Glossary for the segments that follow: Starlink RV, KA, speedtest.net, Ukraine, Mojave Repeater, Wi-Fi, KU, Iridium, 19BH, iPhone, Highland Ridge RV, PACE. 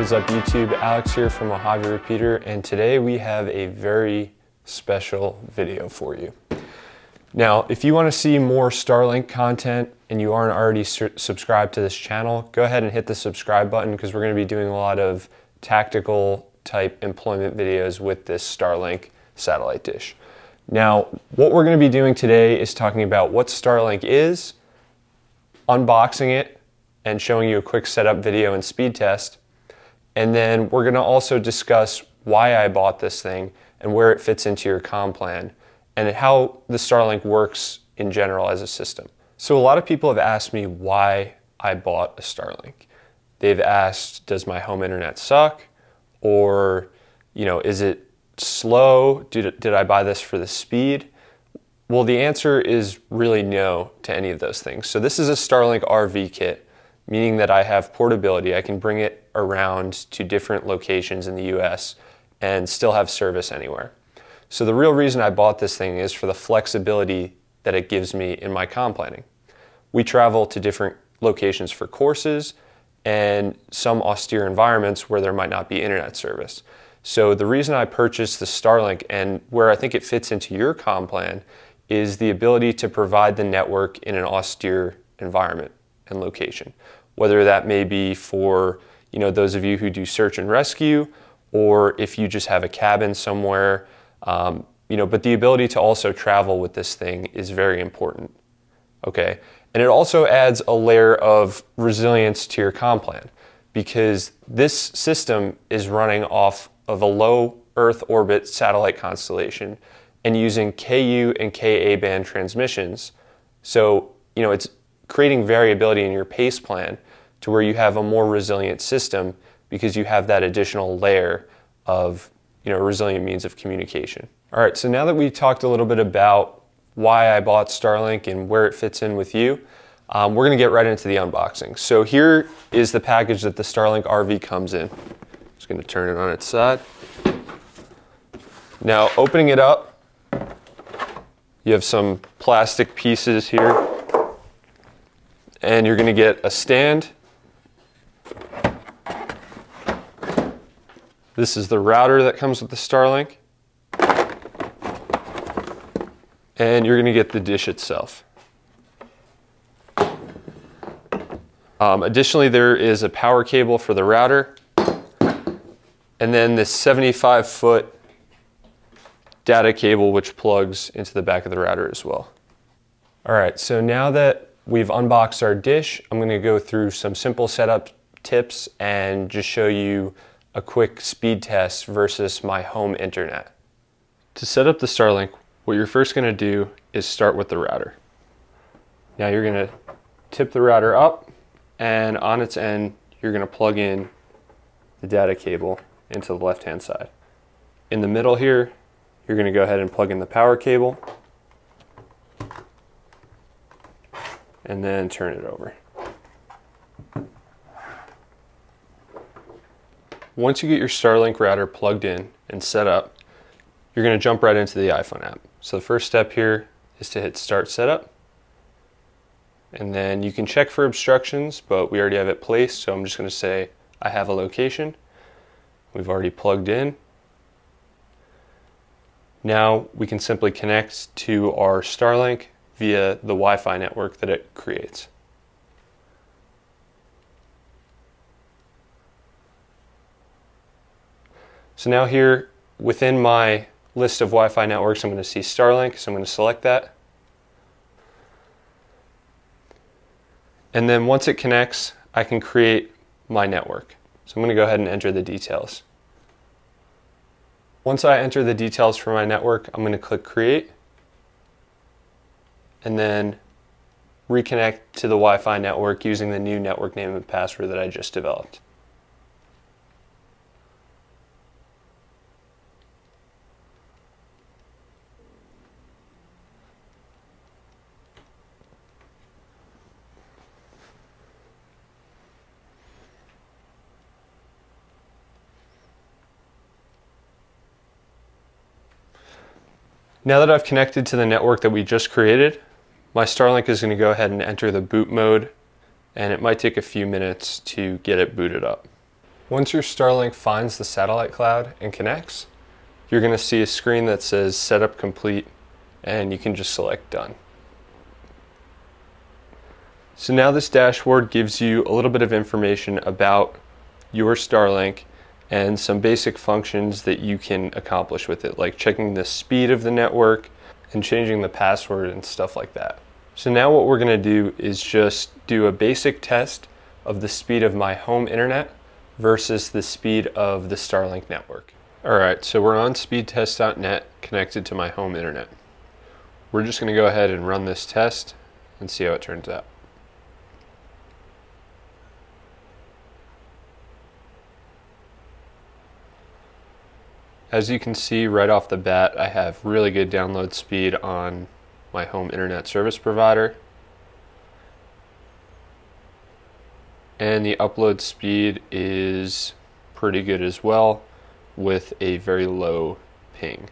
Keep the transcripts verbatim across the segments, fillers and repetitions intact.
What is up YouTube, Alex here from Mojave Repeater, and today we have a very special video for you. Now, if you want to see more Starlink content and you aren't already subscribed to this channel, go ahead and hit the subscribe button because we're going to be doing a lot of tactical type employment videos with this Starlink satellite dish. Now, what we're going to be doing today is talking about what Starlink is, unboxing it, and showing you a quick setup video and speed test. And then we're going to also discuss why I bought this thing and where it fits into your comm plan and how the Starlink works in general as a system. So a lot of people have asked me why I bought a Starlink. They've asked, does my home internet suck? Or, you know, is it slow? Did, did I buy this for the speed? Well, the answer is really no to any of those things. So this is a Starlink R V kit, meaning that I have portability. I can bring it around to different locations in the U S and still have service anywhere. So the real reason I bought this thing is for the flexibility that it gives me in my comm planning. We travel to different locations for courses and some austere environments where there might not be internet service. So the reason I purchased the Starlink and where I think it fits into your comm plan is the ability to provide the network in an austere environment and location. Whether that may be for, you know, those of you who do search and rescue, or if you just have a cabin somewhere, um, you know, but the ability to also travel with this thing is very important, okay? And it also adds a layer of resilience to your comm plan because this system is running off of a low Earth orbit satellite constellation and using K U and K A band transmissions. So, you know, it's creating variability in your pace plan to where you have a more resilient system because you have that additional layer of, you know, resilient means of communication. All right, so now that we talked a little bit about why I bought Starlink and where it fits in with you, um, we're gonna get right into the unboxing. So here is the package that the Starlink R V comes in. Just gonna turn it on its side. Now, opening it up, you have some plastic pieces here, and you're gonna get a stand. This is the router that comes with the Starlink. And you're gonna get the dish itself. Um, additionally, there is a power cable for the router. And then this seventy-five foot data cable, which plugs into the back of the router as well. All right, so now that we've unboxed our dish, I'm gonna go through some simple setup tips and just show you a quick speed test versus my home internet. To set up the Starlink, what you're first gonna do is start with the router. Now you're gonna tip the router up, and on its end, you're gonna plug in the data cable into the left-hand side. In the middle here, you're gonna go ahead and plug in the power cable, and then turn it over. Once you get your Starlink router plugged in and set up, you're gonna jump right into the iPhone app. So the first step here is to hit Start Setup. And then you can check for obstructions, but we already have it placed, so I'm just gonna say, I have a location. We've already plugged in. Now we can simply connect to our Starlink via the Wi-Fi network that it creates. So now here within my list of Wi-Fi networks, I'm going to see Starlink, so I'm going to select that. And then once it connects, I can create my network. So I'm going to go ahead and enter the details. Once I enter the details for my network, I'm going to click Create, and then reconnect to the Wi-Fi network using the new network name and password that I just developed. Now that I've connected to the network that we just created, my Starlink is going to go ahead and enter the boot mode, and it might take a few minutes to get it booted up. Once your Starlink finds the satellite cloud and connects, you're going to see a screen that says setup complete, and you can just select done. So now this dashboard gives you a little bit of information about your Starlink and some basic functions that you can accomplish with it, like checking the speed of the network and changing the password and stuff like that. So now what we're gonna do is just do a basic test of the speed of my home internet versus the speed of the Starlink network. All right, so we're on speed test dot net connected to my home internet. We're just gonna go ahead and run this test and see how it turns out. As you can see right off the bat, I have really good download speed on my home internet service provider. And the upload speed is pretty good as well, with a very low ping.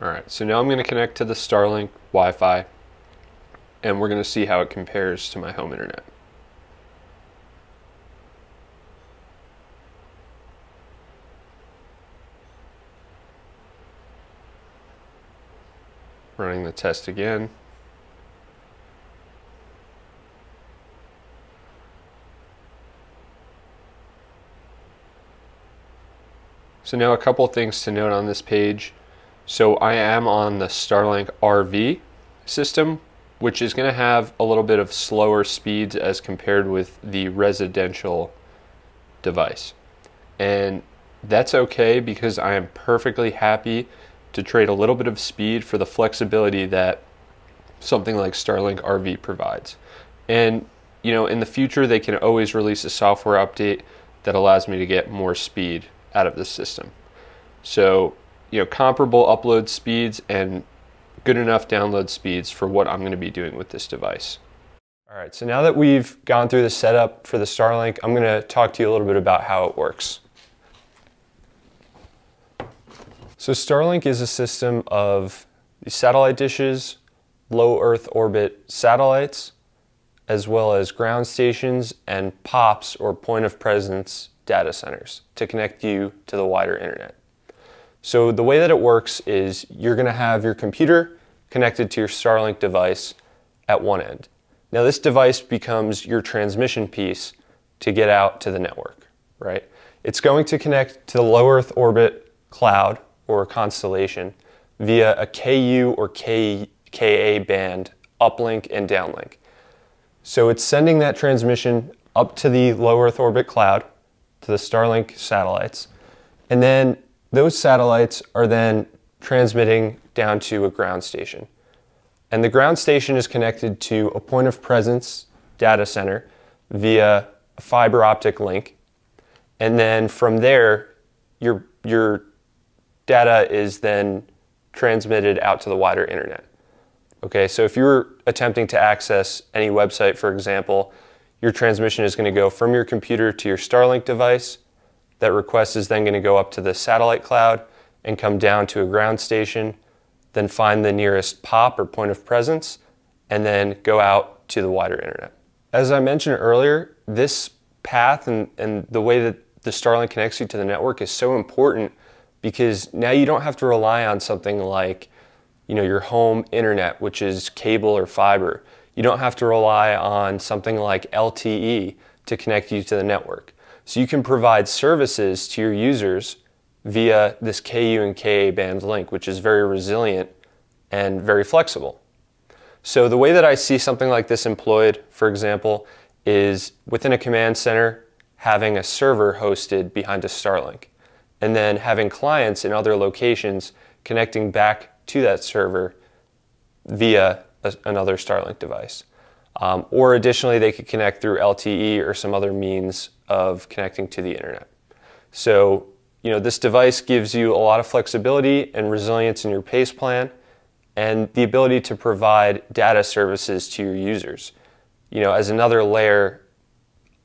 All right, so now I'm going to connect to the Starlink Wi-Fi, and we're going to see how it compares to my home internet. Running the test again. So now a couple things to note on this page. So I am on the Starlink R V system, which is going to have a little bit of slower speeds as compared with the residential device. And that's okay, because I am perfectly happy to trade a little bit of speed for the flexibility that something like Starlink R V provides. And you know, in the future, they can always release a software update that allows me to get more speed out of the system. So, you know, comparable upload speeds and good enough download speeds for what I'm going to be doing with this device. All right, so now that we've gone through the setup for the Starlink, I'm going to talk to you a little bit about how it works. So Starlink is a system of satellite dishes, low Earth orbit satellites, as well as ground stations and P O Ps, or point of presence data centers, to connect you to the wider internet. So the way that it works is you're going to have your computer connected to your Starlink device at one end. Now this device becomes your transmission piece to get out to the network, right? It's going to connect to the low Earth orbit cloud or constellation via a K U or K A band uplink and downlink. So it's sending that transmission up to the low Earth orbit cloud, to the Starlink satellites, and then those satellites are then transmitting down to a ground station. And the ground station is connected to a point of presence data center via a fiber optic link. And then from there, your, your data is then transmitted out to the wider internet. Okay, so if you're attempting to access any website, for example, your transmission is going to go from your computer to your Starlink device. That request is then going to go up to the satellite cloud and come down to a ground station, then find the nearest P O P or point of presence, and then go out to the wider internet. As I mentioned earlier, this path and, and the way that the Starlink connects you to the network is so important, because now you don't have to rely on something like, you know, your home internet, which is cable or fiber. You don't have to rely on something like L T E to connect you to the network. So you can provide services to your users via this K U and K A band link, which is very resilient and very flexible. So the way that I see something like this employed, for example, is within a command center, having a server hosted behind a Starlink, and then having clients in other locations connecting back to that server via a, another Starlink device. Um, or additionally, they could connect through L T E or some other means of connecting to the internet. So, you know, this device gives you a lot of flexibility and resilience in your PACE plan, and the ability to provide data services to your users, you know, as another layer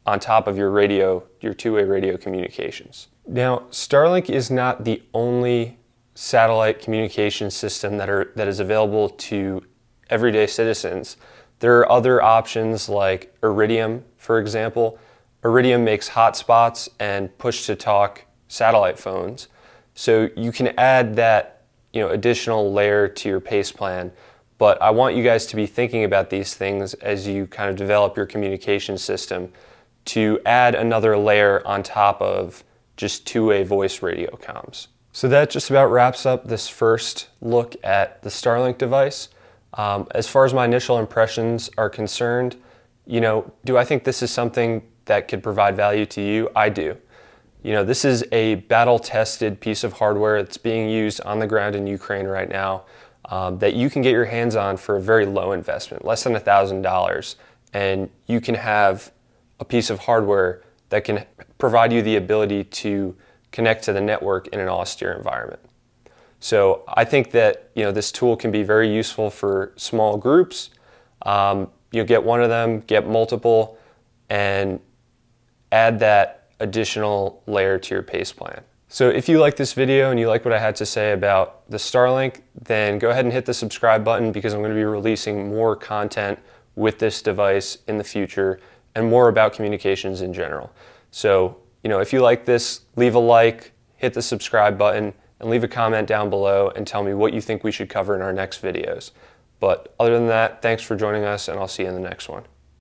on top of your radio, your two-way radio communications. Now, Starlink is not the only satellite communication system that are that is available to everyday citizens. There are other options like Iridium, for example. Iridium makes hotspots and push-to-talk satellite phones. So you can add that, you know, additional layer to your PACE plan. But I want you guys to be thinking about these things as you kind of develop your communication system to add another layer on top of just two-way voice radio comms. So that just about wraps up this first look at the Starlink device. Um, as far as my initial impressions are concerned, you know, do I think this is something that could provide value to you? I do. You know, this is a battle-tested piece of hardware that's being used on the ground in Ukraine right now um, that you can get your hands on for a very low investment, less than a thousand dollars, and you can have a piece of hardware that can provide you the ability to connect to the network in an austere environment. So I think that, you know, this tool can be very useful for small groups. Um, you get one of them, get multiple, and add that additional layer to your PACE plan. So if you like this video and you like what I had to say about the Starlink, then go ahead and hit the subscribe button, because I'm going to be releasing more content with this device in the future and more about communications in general. So, you know, if you like this, leave a like, hit the subscribe button, and leave a comment down below and tell me what you think we should cover in our next videos. But other than that, thanks for joining us, and I'll see you in the next one.